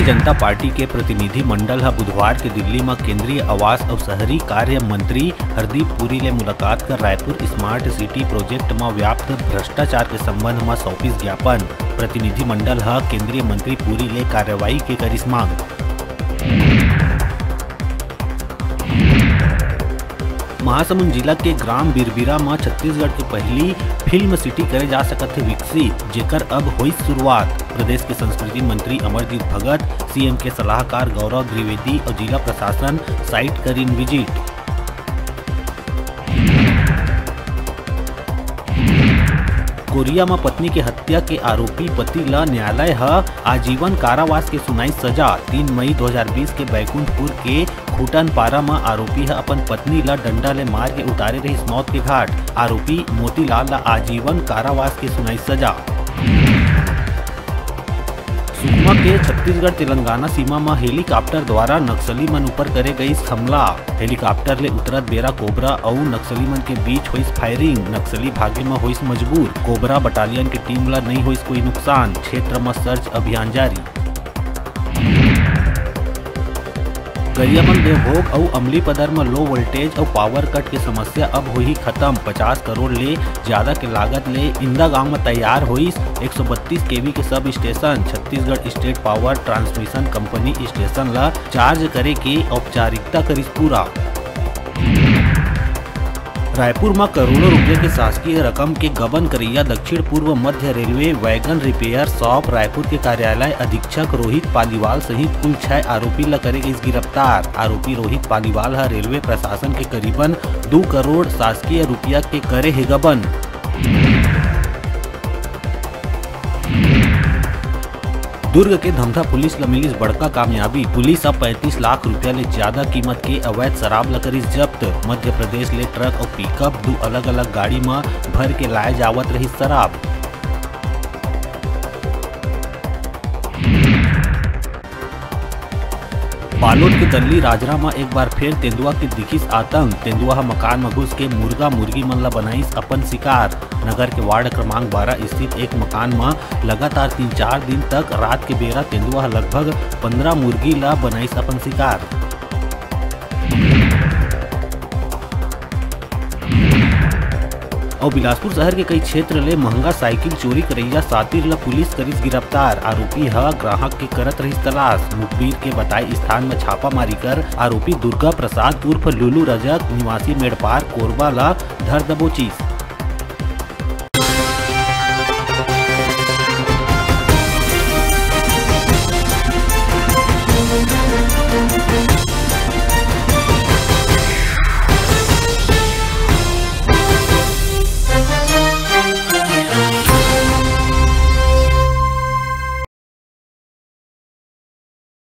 Bharatiya Janata party के प्रतिनिधि मंडल हा बुधवार के दिल्ली में केंद्रीय आवास और शहरी कार्य मंत्री हरदीप पुरी ले मुलाकात कर रायपुर स्मार्ट सिटी प्रोजेक्ट में व्याप्त भ्रष्टाचार के संबंध में सौंपिस ज्ञापन। प्रतिनिधि मंडल हा केंद्रीय मंत्री पुरी ले कार्रवाई के करिस मांग। महासमुंद जिला के ग्राम बिरविरा में छत्तीसगढ़ की पहली फिल्म सिटी करे जा सकत है विकसित, जेकर अब हुई शुरुआत। प्रदेश के संस्कृति मंत्री अमरजीत भगत, सीएम के सलाहकार गौरव द्विवेदी और जिला प्रशासन साइट कर इन विजिट। कोरिया में पत्नी के हत्या के आरोपी पति ला न्यायालय आजीवन कारावास के सुनाई सजा। 3 मई 2020 के बैकुंठपुर के खूटन पारा में आरोपी है अपन पत्नी ला डंडा ले मार के उतारे रही मौत के घाट। आरोपी मोतीलाल ला आजीवन कारावास के सुनाई सजा। सुकमा के छत्तीसगढ़ तेलंगाना सीमा में हेलीकॉप्टर द्वारा नक्सली मन ऊपर करे गई हमला। हेलीकॉप्टर ले उतरत बेरा कोबरा और नक्सली मन के बीच हुई फायरिंग। नक्सली भागे में हुई मजबूर। कोबरा बटालियन की टीम ला नहीं हुई कोई नुकसान। क्षेत्र में सर्च अभियान जारी। गरियाबंद देवभोग और अमली पदर में लो वोल्टेज और पावर कट की समस्या अब हुई खत्म। 50 करोड़ ले ज्यादा के लागत ले इंदा गांव में तैयार हुई 132 केवी के substation. Chhattisgarh state power transmission company station ला चार्ज करे के औपचारिकता करिस पूरा। रायपुर में करोड़ों रुपए के शासकीय रकम के गबन करैया दक्षिण पूर्व मध्य railway wagon repair shop Raipur के कार्यालय अधीक्षक रोहित पालीवाल सहित कुल 6 आरोपी ला करे गई गिरफ्तार। आरोपी रोहित पालीवाल हा रेलवे प्रशासन के करीबन 2 करोड़ शासकीय रुपया के करे है गबन। दुर्ग के धमधा पुलिस ला मिली बड़का कामयाबी। पुलिस अब 35 लाख रुपया ले ज्यादा कीमत के अवैध शराब ला करिस जब्त। मध्य प्रदेश ले ट्रक और पिकअप 2 अलग अलग गाड़ी में भर के लाए जावत रही शराब। बालोद के दंडली राजरामा एक बार फिर तेंदुआ के दिखिस आतंक। तेंदुआ मकान में घुस के मुर्गा मुर्गी मन ला बनाइस अपन शिकार। नगर के वार्ड क्रमांक 12 स्थित एक मकान में लगातार 3-4 दिन तक रात के बेरा तेंदुआ लगभग 15 मुर्गी ला बनाइस अपन शिकार। और बिलासपुर शहर के कई क्षेत्र ले महंगा साइकिल चोरी करैया सातिर ला पुलिस करिस गिरफ्तार। आरोपी है ग्राहक के करत रही तलाश। मुखबिर के बताए स्थान में छापामारी कर आरोपी दुर्गा प्रसाद उर्फ लुलू रजक निवासी मेड़पार कोरबा ला धर दबोचिस।